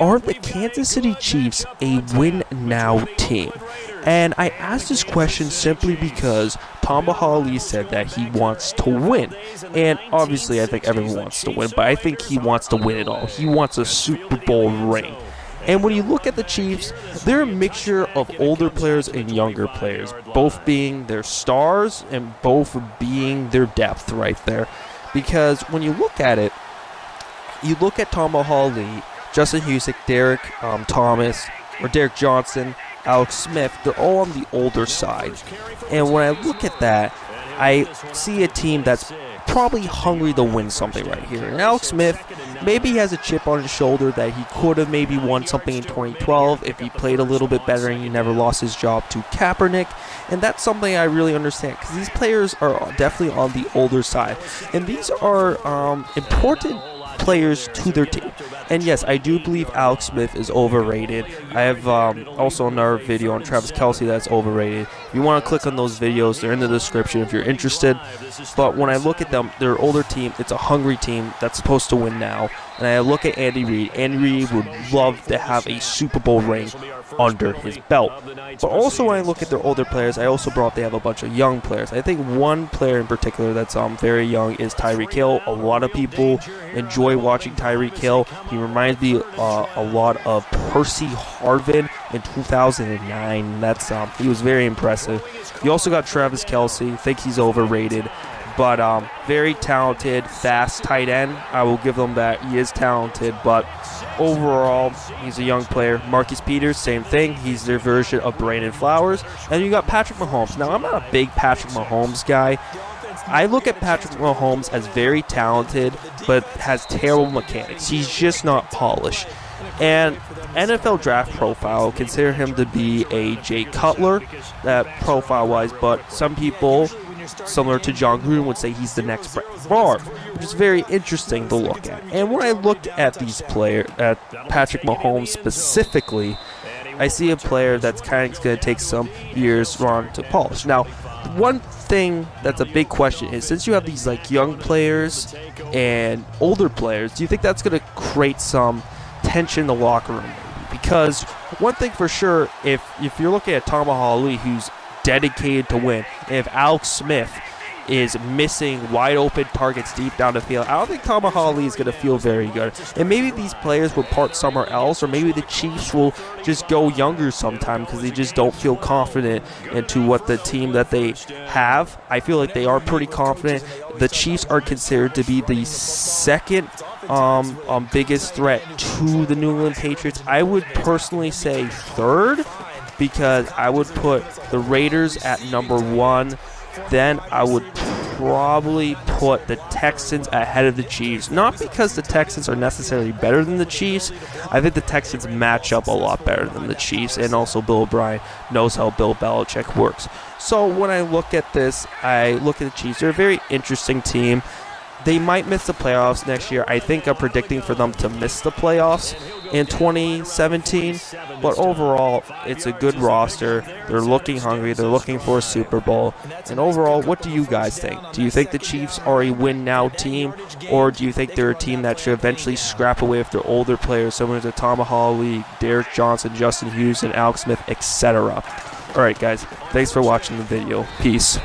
Are the Kansas City Chiefs a win-now team? And I asked this question simply because Tamba Hali said that he wants to win. And obviously I think everyone wants to win, but I think he wants to win it all. He wants a Super Bowl ring. And when you look at the Chiefs, they're a mixture of older players and younger players, both being their stars and both being their depth right there. Because when you look at it, you look at Tamba Hali, Justin Houston, Derrick Johnson, Alex Smith, they're all on the older side. And when I look at that, I see a team that's probably hungry to win something right here. And Alex Smith, maybe he has a chip on his shoulder that he could have maybe won something in 2012 if he played a little bit better and he never lost his job to Kaepernick. And that's something I really understand, because these players are definitely on the older side. And these are important players to their team. And yes, I do believe Alex Smith is overrated. I have also another video on Travis Kelce that's overrated. If you want to click on those videos, they're in the description if you're interested. But when I look at them, they're an older team. It's a hungry team that's supposed to win now. And I look at Andy Reid. Andy Reid would love to have a Super Bowl ring under his belt. But also when I look at their older players, I also brought up they have a bunch of young players. I think one player in particular that's very young is Tyreek Hill. A lot of people enjoy watching Tyreek Hill. He reminds me a lot of Percy Harvin in 2009. That's he was very impressive. You also got Travis Kelce. I think he's overrated. But very talented, fast tight end. I will give them that. He is talented, but overall, he's a young player. Marcus Peters, same thing. He's their version of Brandon Flowers. And you got Patrick Mahomes. Now, I'm not a big Patrick Mahomes guy. I look at Patrick Mahomes as very talented, but has terrible mechanics. He's just not polished. And NFL draft profile, consider him to be a Jay Cutler, that profile-wise, but some people, similar to Jon Gruden, would say he's the next Brett Favre, which is very interesting to look at. And when I looked at these players, at Patrick Mahomes specifically, I see a player that's kind of going to take some years on to polish. Now, one thing that's a big question is, since you have these like young players and older players, do you think that's going to create some tension in the locker room? Because one thing for sure, if you're looking at Tamba Hali, who's dedicated to win, and if Alex Smith is missing wide open targets deep down the field, I don't think Tamba Hali is going to feel very good. And maybe these players will part somewhere else, or maybe the Chiefs will just go younger sometime because they just don't feel confident into what the team that they have. I feel like they are pretty confident. The Chiefs are considered to be the second biggest threat to the New England Patriots. I would personally say third, because I would put the Raiders at #1. Then I would probably put the Texans ahead of the Chiefs. Not because the Texans are necessarily better than the Chiefs. I think the Texans match up a lot better than the Chiefs. And also Bill O'Brien knows how Bill Belichick works. So when I look at this, I look at the Chiefs. They're a very interesting team. They might miss the playoffs next year. I think I'm predicting for them to miss the playoffs in 2017. But overall, it's a good roster. They're looking hungry. They're looking for a Super Bowl. And overall, what do you guys think? Do you think the Chiefs are a win-now team? Or do you think they're a team that should eventually scrap away with their older players, similar to Tamba Hali, Derrick Johnson, Justin Houston, Alex Smith, etc.? Alright guys, thanks for watching the video. Peace.